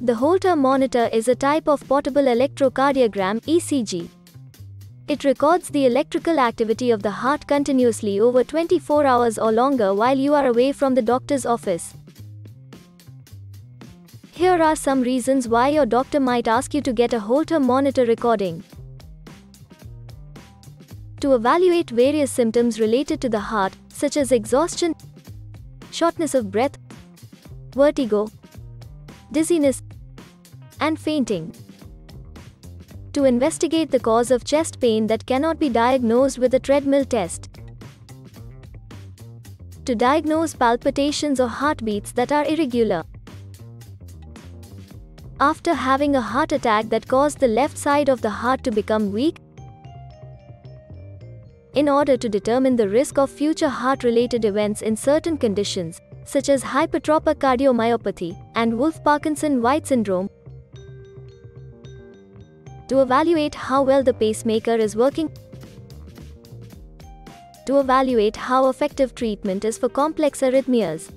The Holter monitor is a type of portable electrocardiogram (ECG). It records the electrical activity of the heart continuously over 24 hours or longer while you are away from the doctor's office. Here are some reasons why your doctor might ask you to get a Holter monitor recording. To evaluate various symptoms related to the heart, such as exhaustion, shortness of breath, vertigo, dizziness, and fainting. To investigate the cause of chest pain that cannot be diagnosed with a treadmill test. To diagnose palpitations or heartbeats that are irregular. After having a heart attack that caused the left side of the heart to become weak. In order to determine the risk of future heart-related events in certain conditions, such as hypertrophic cardiomyopathy and Wolff-Parkinson-White syndrome. To evaluate how well the pacemaker is working. To evaluate how effective treatment is for complex arrhythmias.